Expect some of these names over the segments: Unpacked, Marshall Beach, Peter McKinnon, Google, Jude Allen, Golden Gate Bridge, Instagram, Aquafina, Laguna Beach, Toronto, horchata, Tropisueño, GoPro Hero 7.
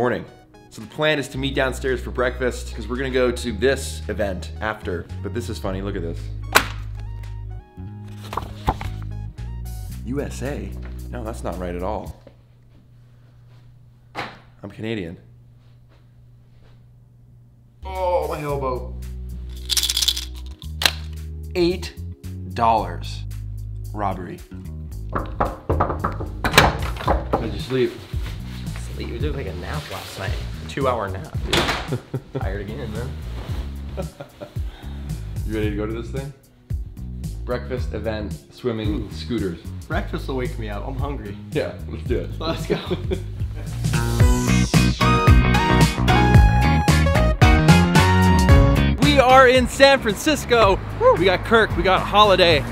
morning. So the plan is to meet downstairs for breakfast because we're gonna go to this event after. But this is funny, look at this. USA? No, that's not right at all. I'm Canadian. Oh, my elbow. $8. Robbery. How'd you sleep? You did like a nap last night. A 2-hour nap, dude. Tired again, man. You ready to go to this thing? Breakfast, event, swimming, scooters. Breakfast will wake me up. I'm hungry. Yeah, let's do it. Let's go. We are in San Francisco. Woo. We got Kirk, we got Holiday.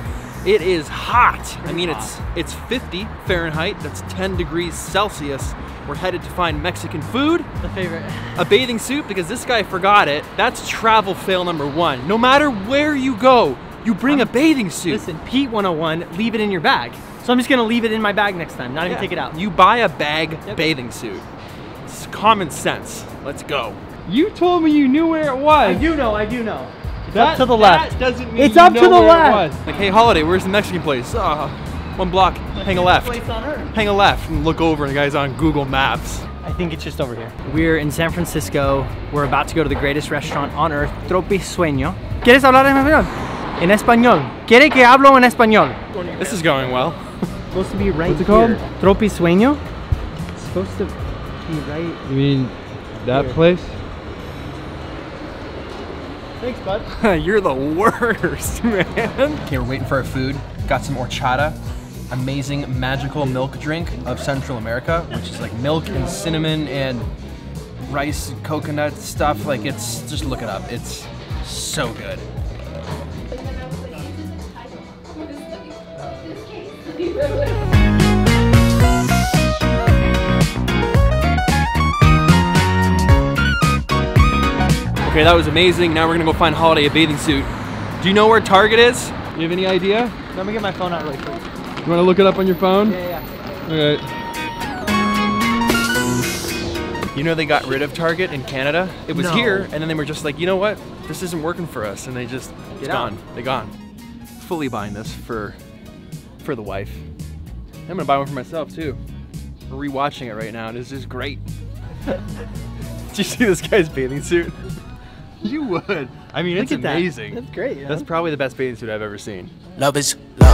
It is hot. Pretty I mean, hot. It's 50 Fahrenheit. That's 10 degrees Celsius. We're headed to find Mexican food. The favorite. A bathing suit, because this guy forgot it. That's travel fail #1. No matter where you go, you bring a bathing suit. Listen, Pete 101, leave it in your bag. So I'm just gonna leave it in my bag next time, not even take it out. You buy a bag bathing suit. It's common sense. Let's go. You told me you knew where it was. I do know. It's up to the left. That doesn't mean it's up to the left. Like, hey, Holiday, where's the Mexican place? One block, hang a left. Hang a left and look over, and the guy's on Google Maps. I think it's just over here. We're in San Francisco. We're about to go to the greatest restaurant on earth, Tropisueño. ¿Quieres hablar en español? En español. ¿Quiere que hablo en español? This is going well. It's supposed to be right here. What's it called? Tropisueño. It's supposed to be right. You mean that here. Place? Thanks, bud. You're the worst, man. Okay, we're waiting for our food. Got some horchata. Amazing magical milk drink of Central America, which is like milk and cinnamon and rice and coconut stuff. Like, it's just, look it up, it's so good. Okay, that was amazing. Now we're gonna go find Holiday a bathing suit. Do you know where Target is? You have any idea? Let me get my phone out really quick. You want to look it up on your phone? Yeah. All right. You know they got rid of Target in Canada? It was here, and then they were just like, you know what? This isn't working for us, and they just, it's gone. They're gone. Fully buying this for the wife. I'm going to buy one for myself, too. We're rewatching it right now, and it's just great. Did you see this guy's bathing suit? You would. I mean, it's amazing. That's great, yeah. That's probably the best bathing suit I've ever seen. Love is love.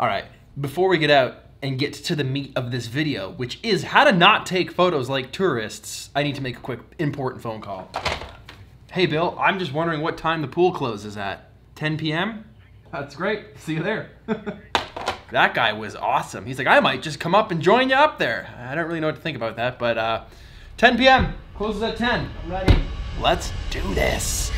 All right, before we get out and get to the meat of this video, which is how to not take photos like tourists, I need to make a quick important phone call. Hey Bill, I'm just wondering what time the pool closes at. 10 p.m.? That's great, see you there. That guy was awesome. He's like, I might just come up and join you up there. I don't really know what to think about that, but 10 p.m. closes at 10. I'm ready. Let's do this.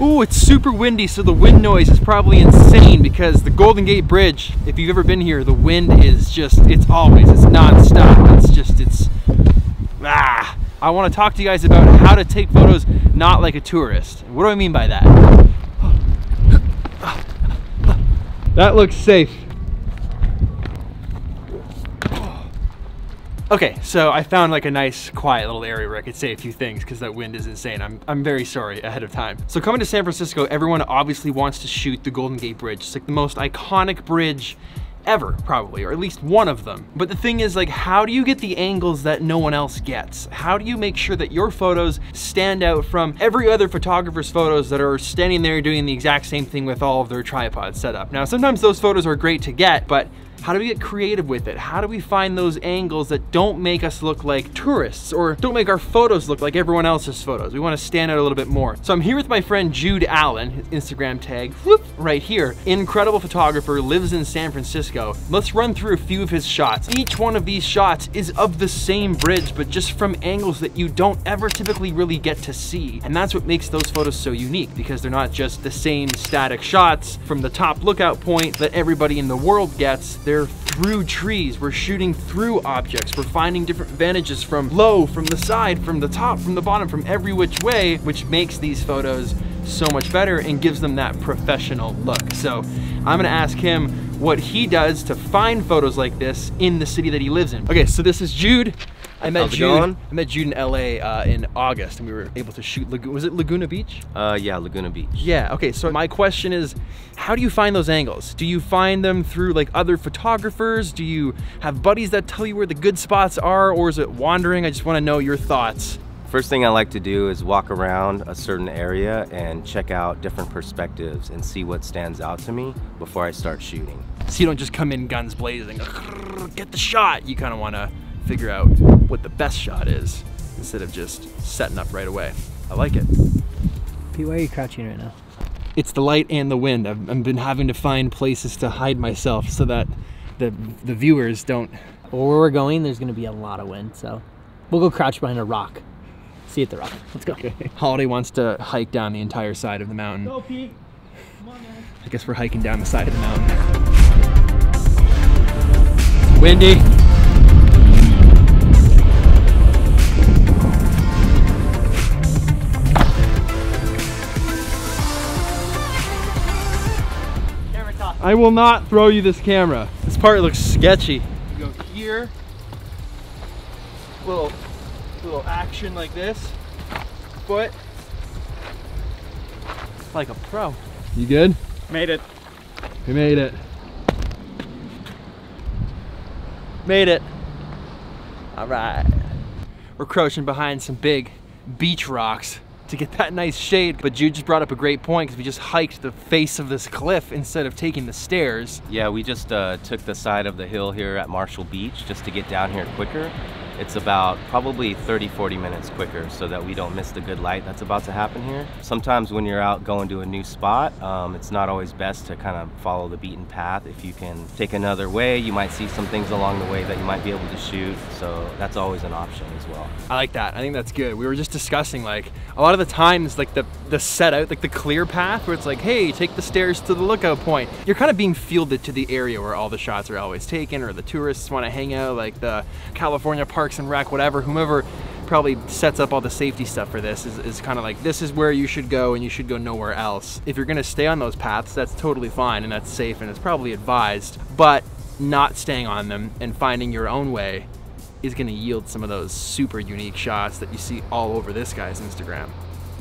Ooh, it's super windy, so the wind noise is probably insane because the Golden Gate Bridge, if you've ever been here, the wind is just, it's non-stop. It's just, I want to talk to you guys about how to take photos not like a tourist. What do I mean by that? That looks safe. Okay, so I found like a nice quiet little area where I could say a few things because that wind is insane. I'm very sorry ahead of time. So coming to San Francisco, everyone obviously wants to shoot the Golden Gate Bridge. It's like the most iconic bridge ever, probably, or at least one of them. But the thing is, like, how do you get the angles that no one else gets? How do you make sure that your photos stand out from every other photographer's photos that are standing there doing the exact same thing with all of their tripods set up? Now, sometimes those photos are great to get, but how do we get creative with it? How do we find those angles that don't make us look like tourists or don't make our photos look like everyone else's photos? We want to stand out a little bit more. So I'm here with my friend Jude Allen, his Instagram tag, whoop, right here. Incredible photographer, lives in San Francisco. Let's run through a few of his shots. Each one of these shots is of the same bridge, but just from angles that you don't ever typically really get to see. And that's what makes those photos so unique, because they're not just the same static shots from the top lookout point that everybody in the world gets. They're through trees, we're shooting through objects, we're finding different vantages from low, from the side, from the top, from the bottom, from every which way, which makes these photos so much better and gives them that professional look. So I'm gonna ask him what he does to find photos like this in the city that he lives in. Okay, so this is Jude. I met Jude in LA in August, and we were able to shoot, was it Laguna Beach? Yeah, Laguna Beach. Yeah, okay, so my question is, how do you find those angles? Do you find them through like other photographers? Do you have buddies that tell you where the good spots are, or is it wandering? I just wanna know your thoughts. First thing I like to do is walk around a certain area and check out different perspectives and see what stands out to me before I start shooting. So you don't just come in guns blazing, get the shot, you kinda wanna figure out what the best shot is instead of just setting up right away. I like it. Pete, why are you crouching right now? It's the light and the wind. I've been having to find places to hide myself so that the viewers don't. Well, where we're going, there's gonna be a lot of wind, so we'll go crouch behind a rock. See you at the rock. Let's go. Okay. Holiday wants to hike down the entire side of the mountain. Go, Pete. Come on, man. I guess we're hiking down the side of the mountain. Windy. I will not throw you this camera. This part looks sketchy. You go here, little action like this, foot, like a pro. You good? Made it. We made it. Made it. All right. We're crouching behind some big beach rocks to get that nice shade, but Jude just brought up a great point because we just hiked the face of this cliff instead of taking the stairs. Yeah, we just took the side of the hill here at Marshall Beach just to get down here quicker. It's about probably 30-40 minutes quicker so that we don't miss the good light that's about to happen here. Sometimes when you're out going to a new spot, it's not always best to kind of follow the beaten path. If you can take another way, you might see some things along the way that you might be able to shoot. So that's always an option as well. I like that. I think that's good. We were just discussing like a lot of the times like the set out, like the clear path where it's like, hey, take the stairs to the lookout point. You're kind of being fielded to the area where all the shots are always taken or the tourists want to hang out, like the California Park and Rec, whatever, whomever probably sets up all the safety stuff for this is kind of like, this is where you should go and you should go nowhere else. If you're gonna stay on those paths, that's totally fine and that's safe and it's probably advised, but not staying on them and finding your own way is gonna yield some of those super unique shots that you see all over this guy's Instagram.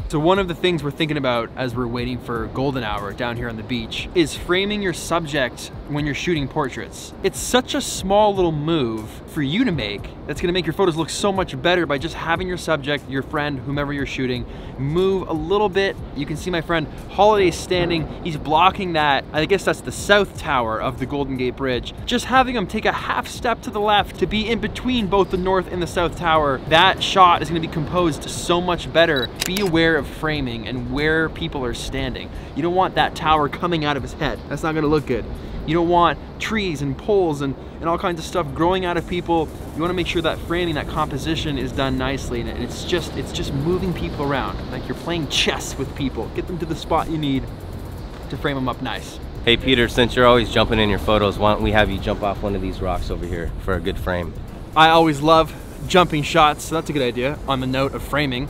So one of the things we're thinking about as we're waiting for golden hour down here on the beach is framing your subject when you're shooting portraits. It's such a small little move for you to make that's gonna make your photos look so much better by just having your subject, your friend, whomever you're shooting, move a little bit. You can see my friend Holiday standing. He's blocking that. I guess that's the south tower of the Golden Gate Bridge. Just having him take a half step to the left to be in between both the north and the south tower, that shot is gonna be composed so much better. Be aware of framing and where people are standing. You don't want that tower coming out of his head. That's not gonna look good. You don't want trees and poles and all kinds of stuff growing out of people. You wanna make sure that framing, that composition is done nicely, and it's just moving people around. Like you're playing chess with people. Get them to the spot you need to frame them up nice. Hey Peter, since you're always jumping in your photos, why don't we have you jump off one of these rocks over here for a good frame? I always love jumping shots, so that's a good idea. On the note of framing,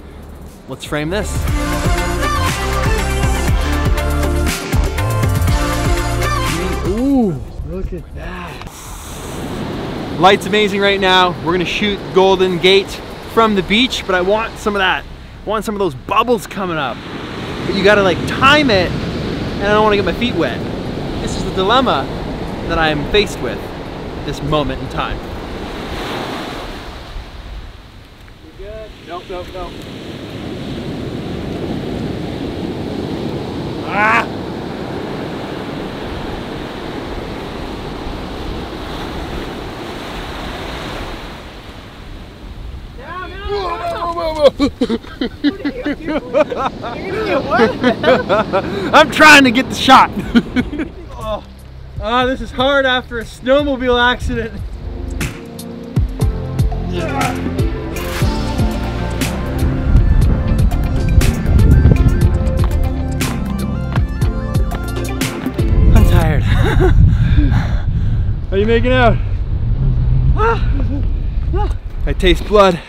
let's frame this. Ooh, look at that. Light's amazing right now. We're gonna shoot Golden Gate from the beach, but I want some of that. I want some of those bubbles coming up. But you gotta like time it, and I don't wanna get my feet wet. This is the dilemma that I am faced with at this moment in time. You good? Nope, nope, nope. Ah! I'm trying to get the shot. Oh, this is hard after a snowmobile accident. Yeah. I'm tired. How are you making out? I taste blood.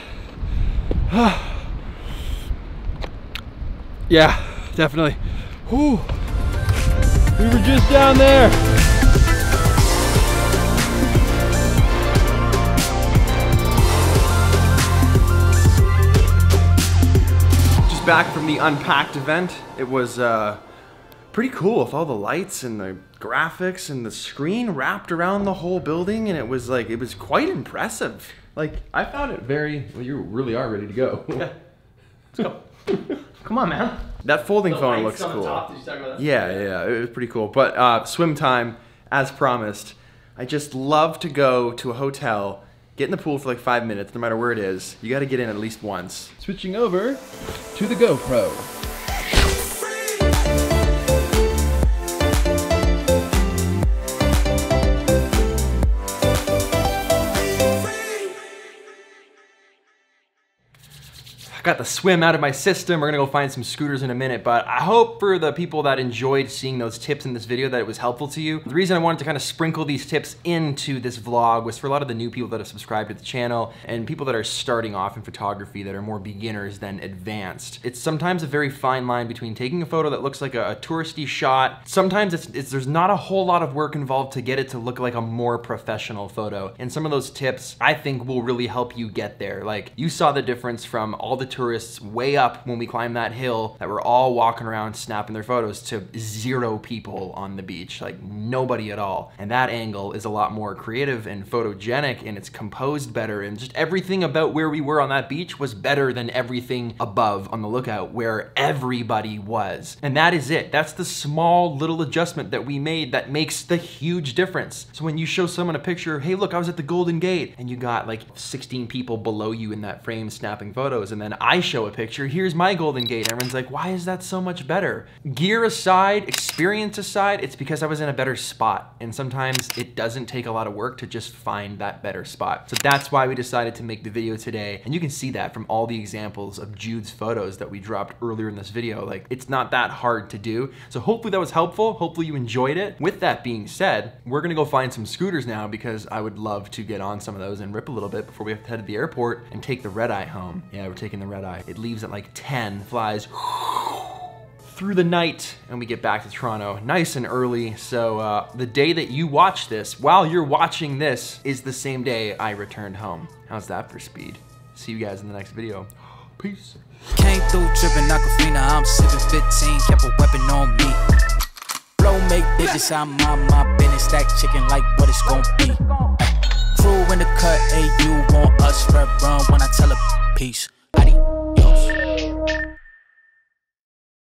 Yeah, definitely. Whew. We were just down there. Just back from the Unpacked event. It was pretty cool with all the lights and the graphics and the screen wrapped around the whole building, and it was quite impressive. Like, I found it very, well, you really are ready to go. Yeah. Let's go. Come on, man. That folding phone looks cool. Top. Did you talk about that? Yeah, it was pretty cool. But swim time, as promised. I just love to go to a hotel, get in the pool for like 5 minutes, no matter where it is. You got to get in at least once. Switching over to the GoPro. Got the swim out of my system. We're gonna go find some scooters in a minute, but I hope for the people that enjoyed seeing those tips in this video that it was helpful to you. The reason I wanted to kind of sprinkle these tips into this vlog was for a lot of the new people that have subscribed to the channel and people that are starting off in photography that are more beginners than advanced. It's sometimes a very fine line between taking a photo that looks like a touristy shot. Sometimes there's not a whole lot of work involved to get it to look like a more professional photo. And some of those tips I think will really help you get there. Like, you saw the difference from all the tourists way up when we climbed that hill that were all walking around snapping their photos to zero people on the beach, like nobody at all. And that angle is a lot more creative and photogenic, and it's composed better, and just everything about where we were on that beach was better than everything above on the lookout where everybody was. And that is it. That's the small little adjustment that we made that makes the huge difference. So when you show someone a picture, hey look, I was at the Golden Gate, and you got like 16 people below you in that frame snapping photos, and then I show a picture, here's my Golden Gate. Everyone's like, why is that so much better? Gear aside, experience aside, it's because I was in a better spot. And sometimes it doesn't take a lot of work to just find that better spot. So that's why we decided to make the video today. And you can see that from all the examples of Jude's photos that we dropped earlier in this video. Like, it's not that hard to do. So hopefully that was helpful. Hopefully you enjoyed it. With that being said, we're gonna go find some scooters now because I would love to get on some of those and rip a little bit before we have to head to the airport and take the red eye home. Yeah, we're taking the red eye. It leaves at like 10, flies through the night, and we get back to Toronto nice and early. So the day that you watch this, while you're watching this, is the same day I returned home. How's that for speed? See you guys in the next video. Peace. Came through dripping Aquafina, I'm sipping 15, kept a weapon on me. Blow make digits, I'm on my business, stack chicken like what it's gonna be. Crew in the cut, hey, you want us, red run when I tell her peace. Adi.